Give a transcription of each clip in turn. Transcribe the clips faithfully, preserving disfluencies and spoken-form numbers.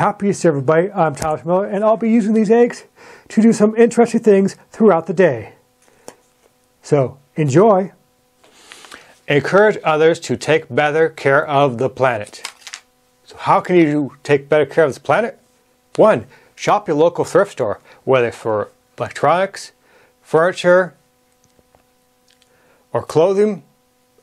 Happy to serve everybody, I'm Thomas Miller, and I'll be using these eggs to do some interesting things throughout the day. So, enjoy! Encourage others to take better care of the planet. So how can you take better care of this planet? One, shop your local thrift store, whether for electronics, furniture, or clothing.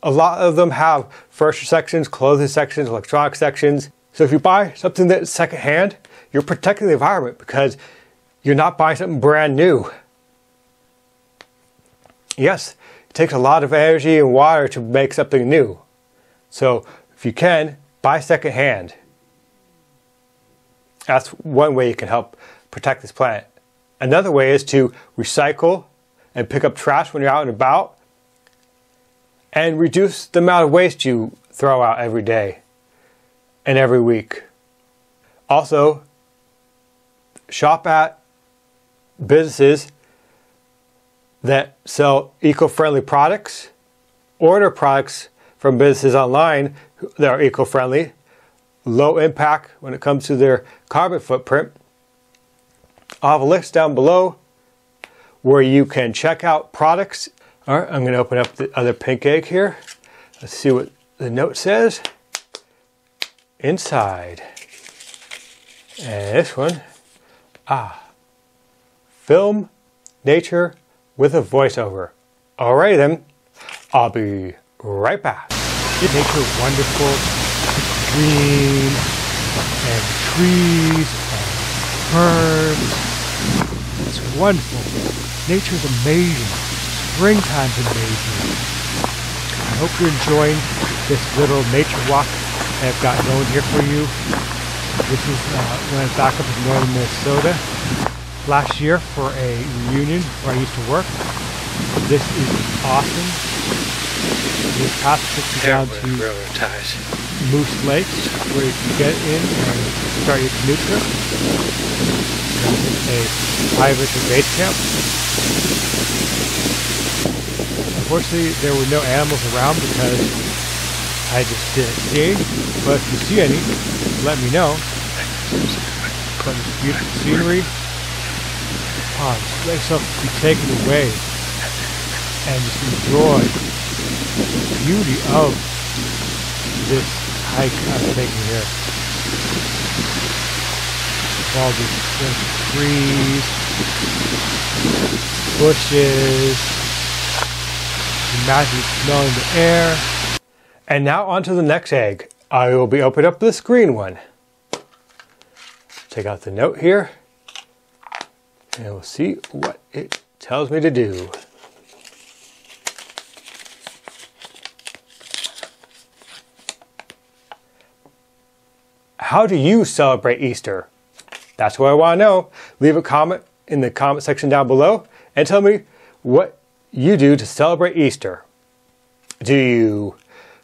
A lot of them have furniture sections, clothing sections, electronic sections. So if you buy something that's secondhand, you're protecting the environment because you're not buying something brand new. Yes, it takes a lot of energy and water to make something new. So if you can, buy secondhand. That's one way you can help protect this planet. Another way is to recycle and pick up trash when you're out and about, and reduce the amount of waste you throw out every day and every week. Also, shop at businesses that sell eco-friendly products. Order products from businesses online that are eco-friendly, low impact when it comes to their carbon footprint. I'll have a list down below where you can check out products. All right, I'm going to open up the other pink egg here. Let's see what the note says inside. And this one, ah, film nature with a voiceover. All right, then, I'll be right back. It makes a wonderful green and trees and birds. It's wonderful. Nature's amazing. Springtime's amazing. I hope you're enjoying this little nature walk that I've got going here for you. This is uh, when I was back up in northern Minnesota last year for a reunion where I used to work. This is awesome. This past trip we down to Moose Lakes where you can get in and start your canoe trip. This is a private base camp. Unfortunately, there were no animals around because I just didn't see any. But if you see any, let me know. But this beautiful scenery, oh, just let yourself be taken away and just enjoy the beauty of this hike I'm taking here. All these trees, bushes. Imagine smelling the air. And now on to the next egg. I will be opening up this green one. Take out the note here. And we'll see what it tells me to do. How do you celebrate Easter? That's what I want to know. Leave a comment in the comment section down below and tell me what you do to celebrate Easter. Do you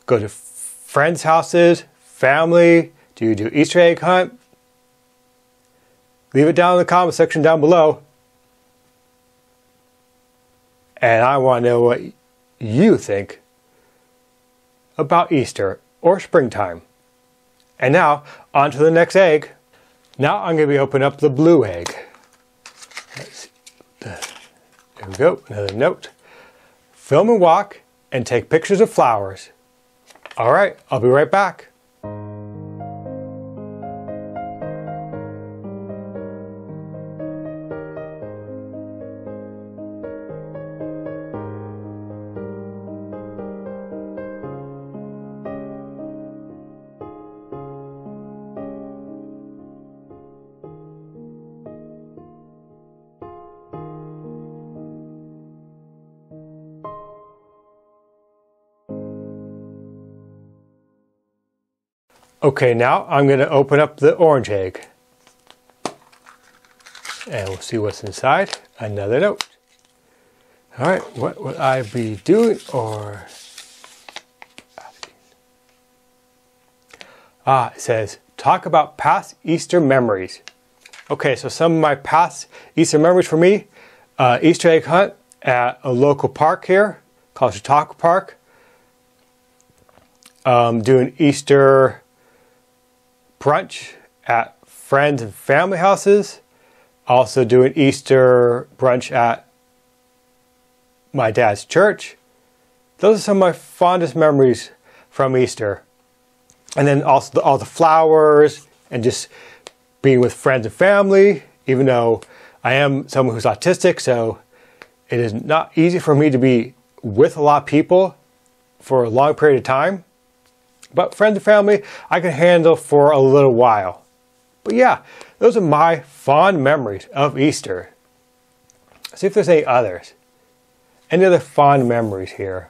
go to friends' houses, family? Do you do Easter egg hunt? Leave it down in the comment section down below. And I want to know what you think about Easter or springtime. And now, on to the next egg. Now I'm going to be opening up the blue egg. Let's see. There we go, another note. Film and walk and take pictures of flowers. All right, I'll be right back. Okay, now I'm going to open up the orange egg. And we'll see what's inside. Another note. All right, what would I be doing or asking? Ah, it says, talk about past Easter memories. Okay, so some of my past Easter memories for me, uh, Easter egg hunt at a local park here called Chautauqua Park. Um, doing Easter brunch at friends and family houses. Also doing Easter brunch at my dad's church. Those are some of my fondest memories from Easter. And then also the, all the flowers and just being with friends and family, even though I am someone who's autistic, so it is not easy for me to be with a lot of people for a long period of time. But friends and family, I can handle for a little while. But yeah, those are my fond memories of Easter. Let's see if there's any others. Any other fond memories here?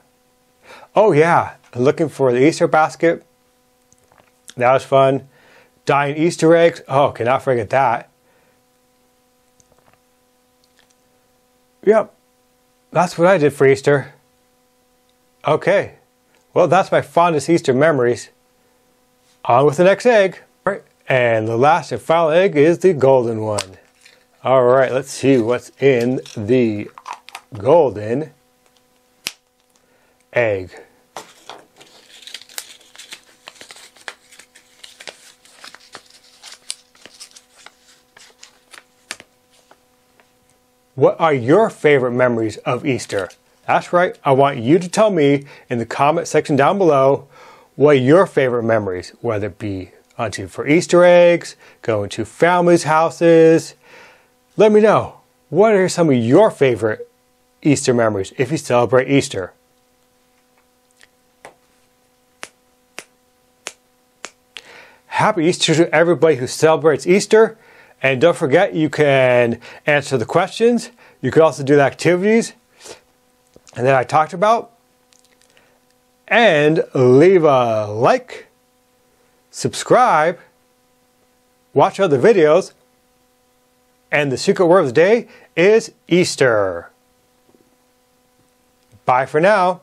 Oh yeah, looking for the Easter basket. That was fun. Dying Easter eggs. Oh, cannot forget that. Yep, that's what I did for Easter. Okay, well that's my fondest Easter memories. On with the next egg. All right, and the last and final egg is the golden one. All right, let's see what's in the golden egg. What are your favorite memories of Easter? That's right, I want you to tell me in the comment section down below what are your favorite memories, whether it be hunting for Easter eggs, going to families' houses. Let me know, what are some of your favorite Easter memories if you celebrate Easter? Happy Easter to everybody who celebrates Easter. And don't forget, you can answer the questions. You can also do the activities that I talked about. And leave a like, subscribe, watch other videos. And the secret word of the day is Easter. Bye for now.